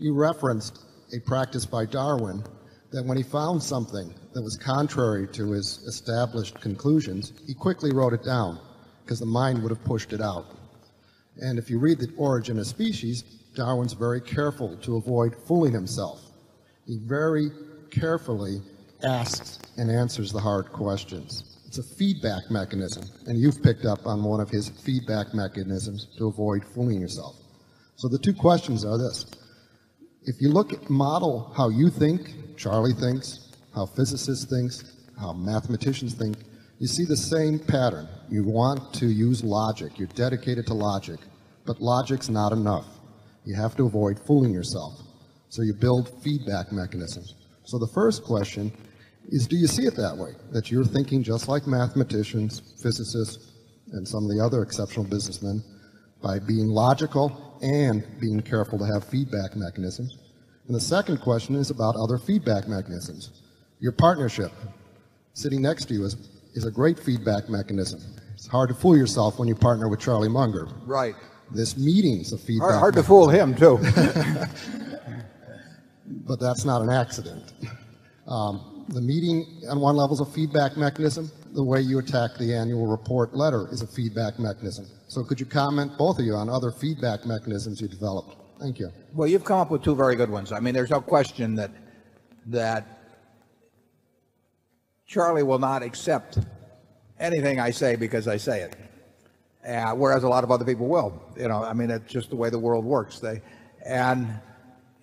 you referenced a practice by Darwin that when he found something that was contrary to his established conclusions, he quickly wrote it down because the mind would have pushed it out. And if you read The Origin of Species, Darwin's very careful to avoid fooling himself. He very carefully asks and answers the hard questions. It's a feedback mechanism, and you've picked up on one of his feedback mechanisms to avoid fooling yourself. So the two questions are this. If you look at model how you think, Charlie thinks, how physicists think, how mathematicians think, you see the same pattern. You want to use logic. You're dedicated to logic, but logic's not enough. You have to avoid fooling yourself. So you build feedback mechanisms. So the first question is, do you see it that way? That you're thinking just like mathematicians, physicists, and some of the other exceptional businessmen by being logical and being careful to have feedback mechanisms. And the second question is about other feedback mechanisms. Your partnership sitting next to you is a great feedback mechanism. It's hard to fool yourself when you partner with Charlie Munger. Right. This meeting's a feedback mechanism. Hard to fool him, too. But that's not an accident. The meeting, on one level, is a feedback mechanism. The way you attack the annual report letter is a feedback mechanism. So could you comment, both of you, on other feedback mechanisms you developed? Thank you. Well, you've come up with two very good ones. I mean, there's no question that Charlie will not accept anything I say because I say it, whereas a lot of other people will. You know, I mean, that's just the way the world works.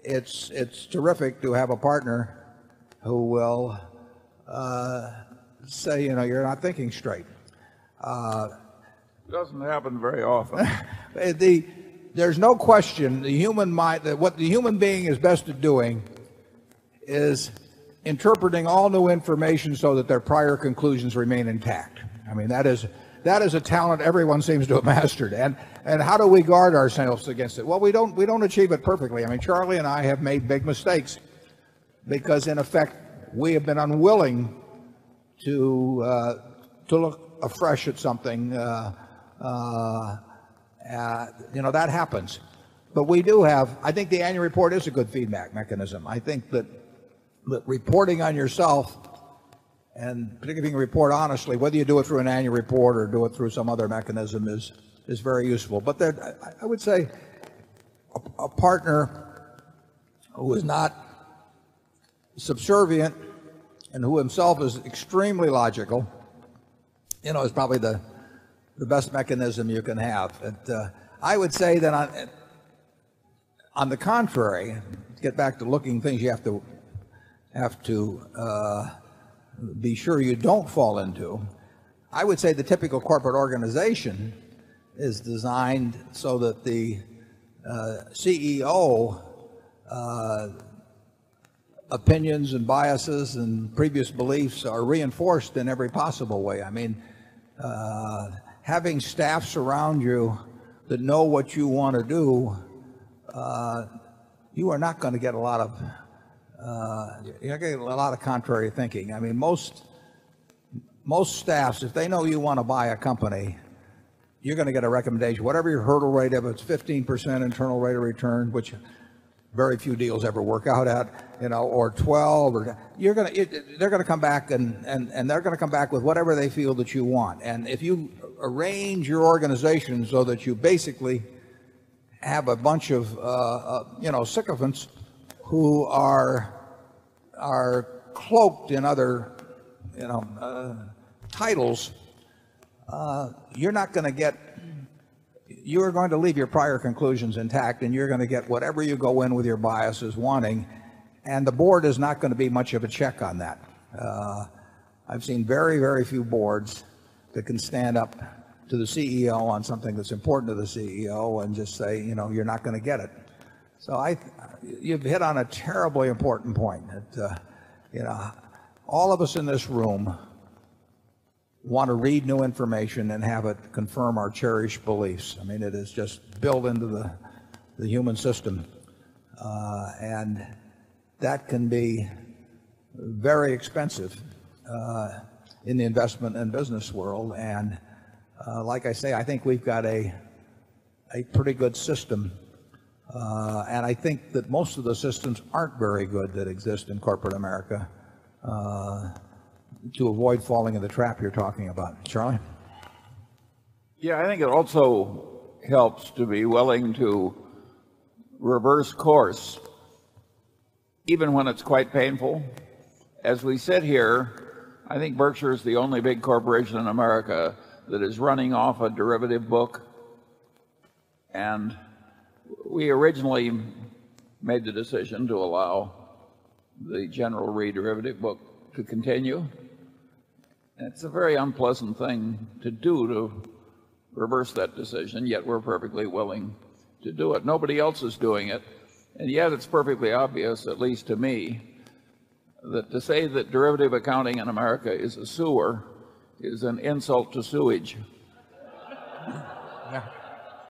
It's terrific to have a partner who will say, you know, you're not thinking straight. It doesn't happen very often. There's no question the human mind, what the human being is best at doing is interpreting all new information so that their prior conclusions remain intact. I mean, that is a talent everyone seems to have mastered. And how do we guard ourselves against it? Well, we don't achieve it perfectly. I mean, Charlie and I have made big mistakes because, in effect, we have been unwilling to look afresh at something. You know, that happens. But we do have, I think the annual report is a good feedback mechanism. I think that reporting on yourself, and particularly if you report honestly, whether you do it through an annual report or do it through some other mechanism, is very useful. But I would say a partner who is not subservient and who himself is extremely logical, you know, is probably the best mechanism you can have. I would say that on the contrary, get back to looking things you have to be sure you don't fall into. I would say the typical corporate organization is designed so that the CEO opinions and biases and previous beliefs are reinforced in every possible way. I mean, having staffs around you that know what you want to do, you are not going to get a lot of you're getting a lot of contrary thinking. I mean, most staffs, if they know you want to buy a company, you're going to get a recommendation. Whatever your hurdle rate, if it's 15% internal rate of return, which very few deals ever work out at, you know, or 12, or they're going to come back and they're going to come back with whatever they feel that you want. And if you arrange your organization so that you basically have a bunch of you know, sycophants who are cloaked in other, you know, titles, you're not going to get, you are going to leave your prior conclusions intact, and you're going to get whatever you go in with your biases wanting, and the board is not going to be much of a check on that. I've seen very, very few boards that can stand up to the CEO on something that's important to the CEO and just say, you know, you're not going to get it. So you've hit on a terribly important point. That, you know, all of us in this room want to read new information and have it confirm our cherished beliefs. I mean, it is just built into the human system, and that can be very expensive in the investment and business world. And like I say, I think we've got a pretty good system And I think that most of the systems aren't very good that exist in corporate America to avoid falling in the trap you're talking about. Charlie? Yeah, I think it also helps to be willing to reverse course, even when it's quite painful. As we sit here, I think Berkshire is the only big corporation in America that is running off a derivative book. And we originally made the decision to allow the General Re derivative book to continue. It's a very unpleasant thing to do, to reverse that decision, yet we're perfectly willing to do it. Nobody else is doing it, and yet it's perfectly obvious, at least to me, that to say that derivative accounting in America is a sewer is an insult to sewage.